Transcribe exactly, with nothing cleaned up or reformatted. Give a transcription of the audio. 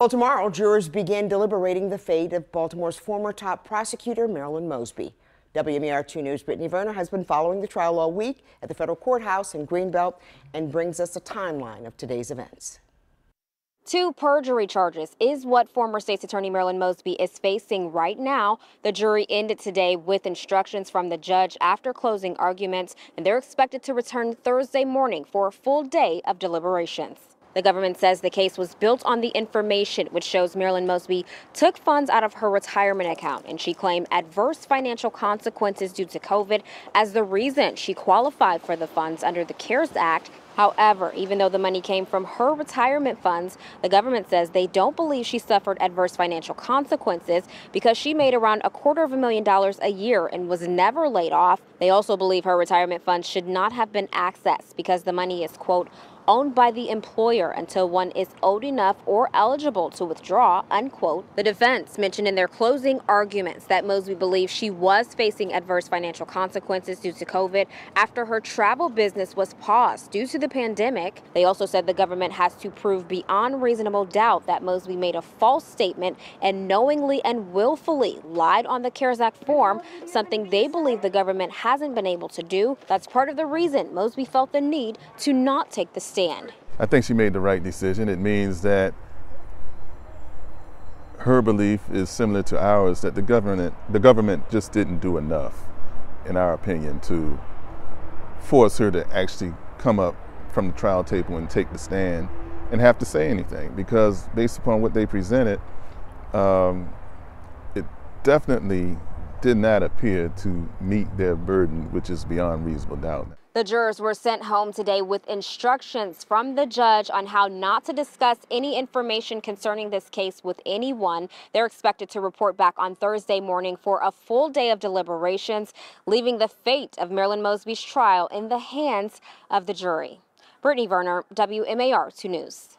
Well, tomorrow, jurors begin deliberating the fate of Baltimore's former top prosecutor, Marilyn Mosby. W M A R two News' Brittany Verner has been following the trial all week at the federal courthouse in Greenbelt and brings us a timeline of today's events. Two perjury charges is what former state's attorney Marilyn Mosby is facing right now. The jury ended today with instructions from the judge after closing arguments, and they're expected to return Thursday morning for a full day of deliberations. The government says the case was built on the information which shows Marilyn Mosby took funds out of her retirement account, and she claimed adverse financial consequences due to COVID as the reason she qualified for the funds under the CARES Act. However, even though the money came from her retirement funds, the government says they don't believe she suffered adverse financial consequences because she made around a quarter of a million dollars a year and was never laid off. They also believe her retirement funds should not have been accessed because the money is, quote, owned by the employer until one is old enough or eligible to withdraw, unquote. The defense mentioned in their closing arguments that Mosby believes she was facing adverse financial consequences due to COVID after her travel business was paused due to the pandemic. They also said the government has to prove beyond reasonable doubt that Mosby made a false statement and knowingly and willfully lied on the CARES Act form, something they believe the government hasn't been able to do. That's part of the reason Mosby felt the need to not take the stand. I think she made the right decision. It means that her belief is similar to ours, that the government, the government just didn't do enough, in our opinion, to force her to actually come up from the trial table and take the stand and have to say anything, because based upon what they presented, um, it definitely did not appear to meet their burden, which is beyond reasonable doubt. The jurors were sent home today with instructions from the judge on how not to discuss any information concerning this case with anyone. They're expected to report back on Thursday morning for a full day of deliberations, leaving the fate of Marilyn Mosby's trial in the hands of the jury. Brittany Verner, W M A R two News.